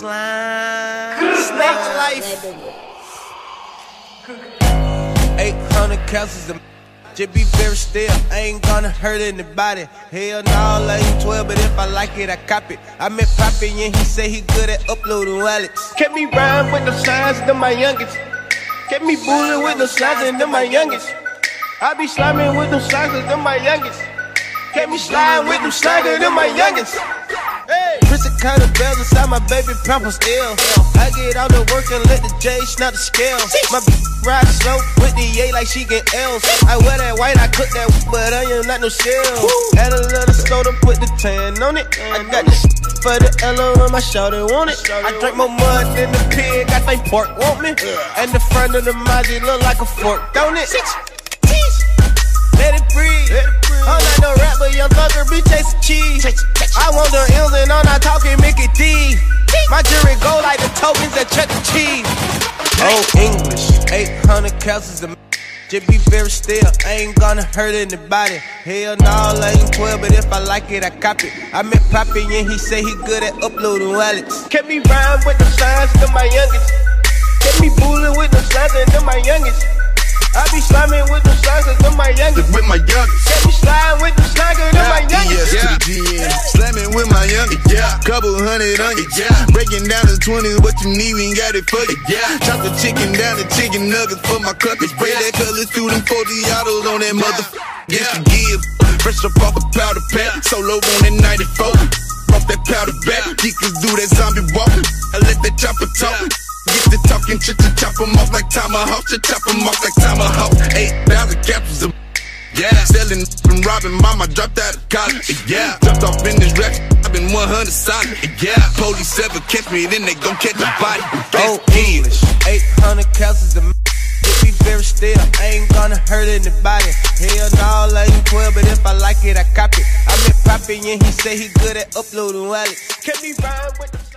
slime. Snack life. 800 calories a just be very still, I ain't gonna hurt anybody. Hell no, I ain't 12, but if I like it, I cop it. I met Poppy and he said he good at uploading wallets. Kept me rhyme with the signs to my youngest. Kept me bullying with the signs and them my youngest. I be sliming with them signs and them my youngest. Kept me sliding with them signs and them my youngest. Prison kind of bells inside my baby pampers ill. I get out the work and let the J snap the scales. My ride slow with the A like she get L's. I wear that white, I cook that, but I ain't not no shell. Add a little soda, put the tan on it. I got this for the L on my shoulder, want it. I drink more mud than the pig, I think pork want me. And the front of the Maji look like a fork, don't it? Let it breathe. I'm not no rapper, young thugger, be chasing cheese. I want the L's and I'm not talking Mickey D. My jewelry go like the tokens at Chuck E. Cheese. Oh, English, 800 calories a just be very still, I ain't gonna hurt anybody. Hell no, I ain't 12, but if I like it, I cop it. I met Poppy and he said he good at uploading wallets. Kept me rhyme with the signs to my youngest. Kept me bullying with the signs and to my youngest. I be sliming with the slangers to my youngest. With my youngest. Get me slime with the slangers to my youngest. Yeah. To the GM. Slamming with my youngest. Yeah. Couple hundred youngest. Yeah. Breaking down the 20s, what you need, we ain't got it for you. Yeah. Chop the chicken down to chicken nuggets for my cookies. Spray that color through them 40 autos on that mother. Yeah. Yes, you give. Fresh up off a powder pack. Solo on that 94. Off that powder back. Geekers do that zombie walk. I let that chopper talk. Get to talking, chop them off like tomahawk, chop them off like tomahawk. 8,000 capsules of yeah, selling and robbing. Mama dropped out of college, yeah. Dropped off in this rap, I've been 100 solid, yeah. Police ever catch me, then they gon' catch the body. Oh, English, 800 capsules of just be very still, I ain't gonna hurt anybody. Hell no, I ain't 12, but if I like it, I cop it. I met Poppy and he said he good at uploading wallets. Can we rhyme with the